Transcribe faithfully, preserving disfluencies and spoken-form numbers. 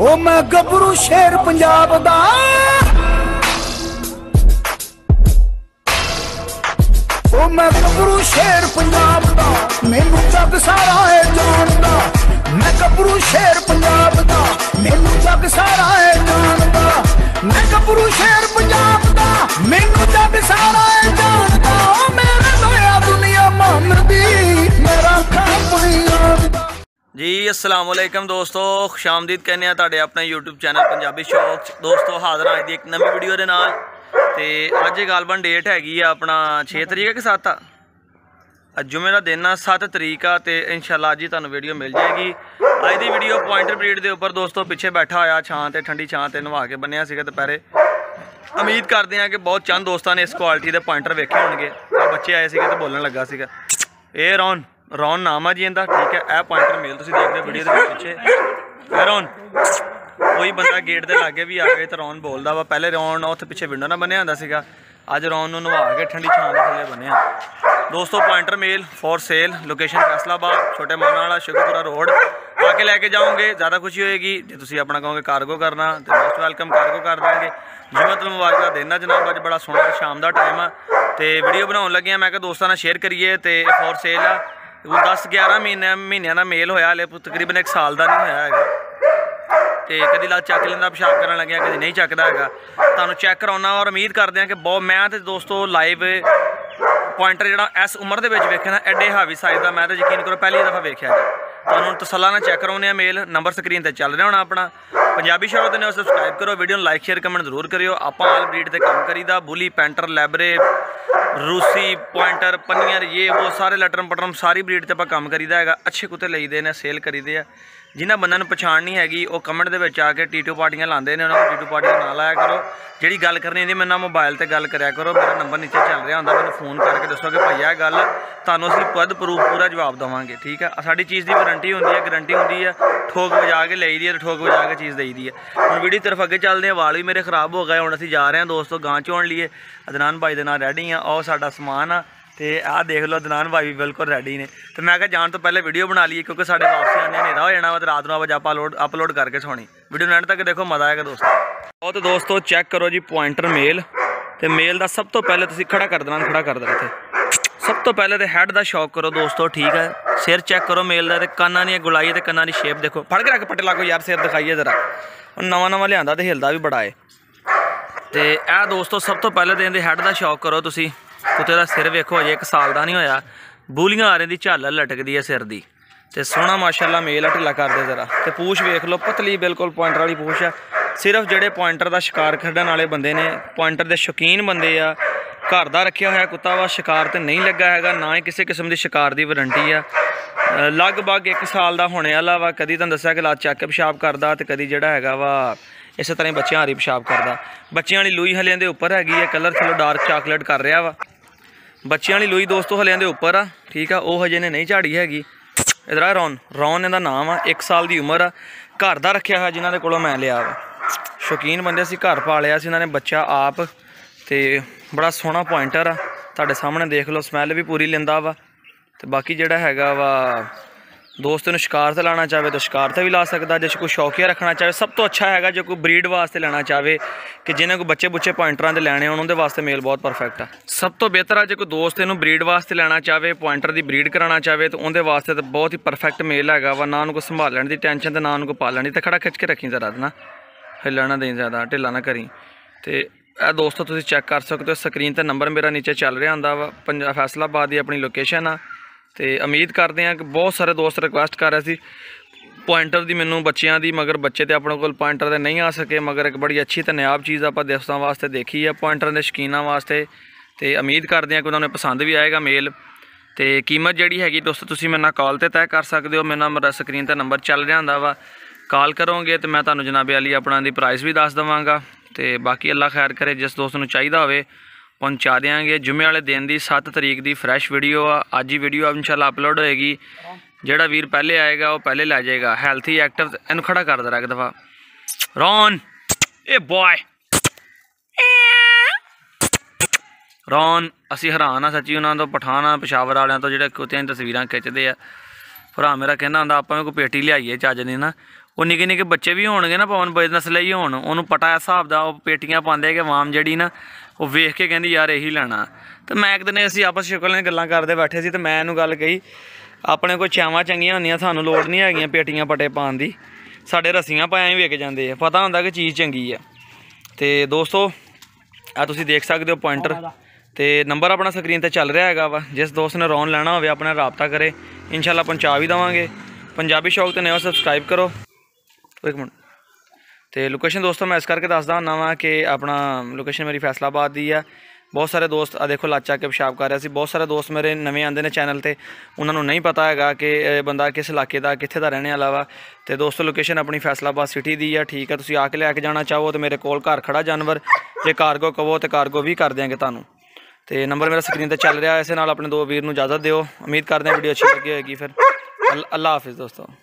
ओ मैं गबरू शेर पंजाब दा। ओ मैं गबरू शेर पंजाब दा, मैनू जग सारा है जानदा। मैं गबरू शेर पंजाब दा, मैनू जग सारा है जानदा। मैं गबरू शेर पंजाब दा, मैनू जग सारा है जानदा। ओ मेरे लोया दुनिया मानदी, मेरा काम जी। अस्सलाम वालेकुम दोस्तों, खुशामदीद कहने अपने यूट्यूब चैनल पंजाबी शौक। दोस्तों हाज़र आज की एक नवी वीडियो के नाल। ते अज गालबन डेट हैगी अपना छे तरीक के सत्त आ, जुमे का दिन आ सत्त तरीक आ। तो इंशाल्लाह जी तुहानू वीडियो मिल जाएगी। अज की वीडियो पॉइंटर ब्रीड के उपर दोस्तों पिछे बैठा होया छां ते ठंडी छां ते नवा के बनिया सीगा दुपहरे। उम्मीद करते हैं कि बहुत चंद दोस्तों ने इस क्वालिटी के पॉइंटर वेखे होणगे। बच्चे आए थे तो बोलन लगा सीगा ए रौन रौन नाम है जी इनका, ठीक है। यह पॉइंटर मेल तुम देखते हो वीडियो के पिछे। रौन कोई बंदा गेट के लागे भी आ गए तो रौन बोलता वा। पहले रौन उत्थे पिछे विंडो ना बनिया होंदा सीगा, अज रौन नूं नवा के ठंडी छां थले बनिया। दोस्तों pointer male for sale, location Faisalabad छोटे माना वाला शुगरपुरा रोड। आके लैके जाओगे ज़्यादा खुशी होएगी। जो तुम अपना कहोगे कार्गो करना तो मोस्ट वेलकम कार्गो कर देंगे। जुम्मे तुहानू मुबारक देना जनाब। अज बड़ा सोहना शाम का टाइम आ ते वीडियो बनाउण लगे आ। मैं कहा दोस्तां नाल शेयर करिए। ते फॉर सेल आ, दस ग्यारह महीने महीनों का मेल होया, हाले तकरीबन एक साल का नहीं होया है। तो कभी लाल चक लेंदा पेशाब करन लगे, कभी नहीं चकता है। तुहानू चैक कराउणा और उम्मीद करते हैं कि बहुत मैं तो दोस्तों लाइव पॉइंटर जिहड़ा इस उम्र के वेखना एडे हावी साइज का मैं तो यकीन करो पहली दफ़ा वेख्या है। तुहानू तसल्ला नाल चैक कराउने मेल नंबर स्क्रीन पर चल रहा होना अपना। पंजाबी शौक ने सबसक्राइब करो, वीडियो लाइक शेयर कमेंट जरूर करियो। आपां आल ब्रीड ते काम करीदा, बुली पैंटर लैबरे रूसी पॉइंटर पनियर ये वो सारे लटरम पटरम सारी ब्रीड ते आपां काम करीदा हैगा। अच्छे कुत्ते लईदे ने सेल करीदे आ। जिन्हां बंदियां नूं पछाण नहीं हैगी ओह कमेंट दे विच आके टीटू पार्टियां लांदे ने, उन्हां नूं टीटू पार्टियां ना लाया करो। जिहड़ी गल करनी होंदी मेरे नाल मोबाइल ते गल करिया करो, मेरा नंबर नीचे चल रहा होंदा। मैनूं फोन करके दस्सो कि भाई आ गल तुहानूं असीं पद प्रूफ पूरा जवाब देवांगे, ठीक है। साडी चीज़ दी वारंटी होंदी है, गरंटी होंदी है। ठोक वजा के लईदी है, ठोक वजा के चीज़ देईदी है। हुण वीडियो तरफ अगे चलदे आ। वाल भी मेरे खराब हो गए, हुण असीं जा रहे हैं दोस्तों गां चोण लिए। अदनान भाई दे नाल रेडी आ, और साडा समान आ ते आ देख लो। दनान भाई भी बिल्कुल रेडी ने। तो मैं क्या जान तो पहले वीडियो बना लीए क्योंकि साढ़े वापसी आने हनेरा हो जाना वा। तो रात नौ बजे आप अपलोड अपलोड करके सोनी वीडियो नैट तक देखो, मज़ा आएगा दोस्तों। और तो दोस्तों चेक करो जी पॉइंटर मेल। तो मेल का सब तो पहले तुम खड़ा कर देना, खड़ा कर देना। इतने सब तो पहले तो हैड का शौक करो दोस्तों, ठीक है। सिर चेक करो मेल का, काना दी गुलाई तो काना की शेप देखो। फड़ के रख पट्टे ला को यार, सिर दिखाइए जरा। नवा नवा लिया तो हिलदा भी बड़ा है। तो यह दोस्तों सब तो पहले तो इन्हें हैड का शौक करो। तुम कुत्ते का सिर वेखो, अजे एक साल का नहीं होया, बूलियां आ रही दी, झालर लटकती है सिर की। तो सोहना माशाल्लाह मेल ढिल्ला कर दे जरा। तो पूछ वेख लो पतली बिल्कुल पॉइंटर वाली पूछ है। सिर्फ जेडे पॉइंटर का शिकार खेडन वाले बंदे ने, पॉइंटर के शौकीन बंदे आ, घर का रखा होया कुत्ता वा, शिकार तो नहीं लगा है, ना ही किसी किस्म की शिकार की वारंटी आ। लगभग एक साल का होने वाला वा। कभी तुम दसा कि ला चैक पेशाब करता, तो कभी जोड़ा है वा इस तरह ही बच्चों हरी पेशाब करता। बच्चों वाली लूई हलियां के उपर हैगी है, कलर थोड़ा डार्क चॉकलेट कर रहा वा। बच्चों वाली लूई दोस्तों हलियां के उपर आ, ठीक है। वह हजे ने नहीं झाड़ी हैगी। इधर रौन, रौन इनका नाम आ। एक साल की उम्र आ, घर का रखा है जिन्होंने को मैं लिया वा। शौकीन बंदे से घर पालिया से इन्होंने बच्चा आप। तो बड़ा सोहना पॉइंटर आ, तुहाडे सामने देख लो। स्मैल भी पूरी लेंदा वा। तो बाकी जोड़ा है वा दोस्त नूं शिकार से लाना चाहे तो शिकार से भी ला सकता। जो कोई शौकिया रखना चाहे सब तो अच्छा है। जो कोई ब्रीड वास्ते लेना चाहे कि जिन्हें कोई बच्चे बुच्चे पॉइंटर के लैने हो उन्हें वास्ते मेल बहुत परफेक्ट है। सब तो बेहतर है जो कोई दोस्त इन्होंने ब्रीड वास्ते लेना चाहे, पॉइंटर की ब्रीड कराना चाहे तो उनके वास्ते तो बहुत ही परफेक्ट मेल है वा। ना उनको संभालने की टेंशन तो ना उनको पालने की। तो खड़ा खिंच के रखी जरा, ना हिलना ना दें ज़्यादा, ढिला ना करी। तो ए दोस्तों तुम चैक कर सकते हो स्क्रीन पर, नंबर मेरा नीचे चल रहा होंदा वा। पंजाब फैसलाबाद की अपनी लोकेशन आ। तो उम्मीद करते हैं कि बहुत सारे दोस्त रिक्वेस्ट कर रहे थे पॉइंटर की मैनू बच्चों की, मगर बच्चे तो अपने को पॉइंटर के नहीं आ सके। मगर एक बड़ी अच्छी तो नायाब चीज़ आप दोस्तों वास्ते देखी है पॉइंटर के शौकीनों वास्ते। तो उम्मीद करते हैं कि उन्होंने पसंद भी आएगा मेल। तो कीमत जी हैगी दोस्तों तुम मेरे कॉल पर तय कर सकते हो। मेरा मेरा स्क्रीन पर नंबर चल रहा होंदा वा। कॉल करोगे तो मैं तुम्हें जनाबे अली अपना प्राइस भी दस देवांगा। तो बाकी अल्लाह खैर करे, जिस दोस्त को चाहिए हो पहुँचा देंगे। जुमे वाले दिन की सत्त तरीक की फ्रैश वीडियो आ। अज ही वीडियो इंशाल्लाह अपलोड होएगी। जोड़ा वीर पहले आएगा वो पहले लै जाएगा। हैल्थी एक्टिव इन खड़ा कर दे एक दफ़ा। रौन ए बॉय रौन, असी हैरान आ सच्ची उन्होंने पठाना पेशावर वालों तो जो कुत्तियां तस्वीर खिंचते हैं। भरा मेरा कहना होंगे आपां कोई पेटी लियाइए चज दी ना। वो निके निके बच्चे भी होने ना भावें बिजनेस ले होनू पता हिसाब का पेटियां पाते अवाम जी ना वो वेख के कहती यार यही लैना। तो मैं एक दिन असं आपस शक्ल ने गल्लां करते बैठे सी तो मैं इन्हूं गल कही अपने कोई छावां चंगियां होंदियां सानूं लोड़ नहीं हैगियां पेटियां पटे पाउण दी, साढ़े रस्सियां पायां ही विक जांदे आ, पता हुंदा कि चीज़ चंगी आ। तो दोस्तों आ तुसीं देख सकदे हो पॉइंटर तो नंबर अपना स्क्रीन पर चल रहा है वा, जिस दोस्त ने रॉन लेना हो अपना राबता करे, इंशाल्लाह पहुँचा भी देवांगे। पंजाबी शौक तो नया सबसक्राइब करो। एक मिनट तो लोकेशन दोस्तों मैं इस करके दसदा हुंदा वां कि अपना लोकेशन मेरी फैसलाबाद दी है। बहुत सारे दोस्त आ देखो लाचा के पेशाब कर रहा सी, बहुत सारे दोस्त मेरे नवे आते हैं चैनल पर, उन्होंने नहीं पता है कि बंदा किस इलाके का कितने का रहने वाला वा। तो दोस्तों लोकेशन अपनी फैसलाबाद सिटी की है, ठीक है। तुसीं आके लैके जाना चाहो तो मेरे कोल घर खड़ा जानवर, जे कार्गो कहो तो कार्गो भी कर देंगे तुहानूं। तो नंबर मेरा स्क्रीन पर चल रहा है, इस नाल अपने दो वीर नूं इजाज़त दिओ। उम्मीद करते हैं वीडियो अच्छी लगी होगी। फिर अल्लाह हाफिज़ दोस्तों।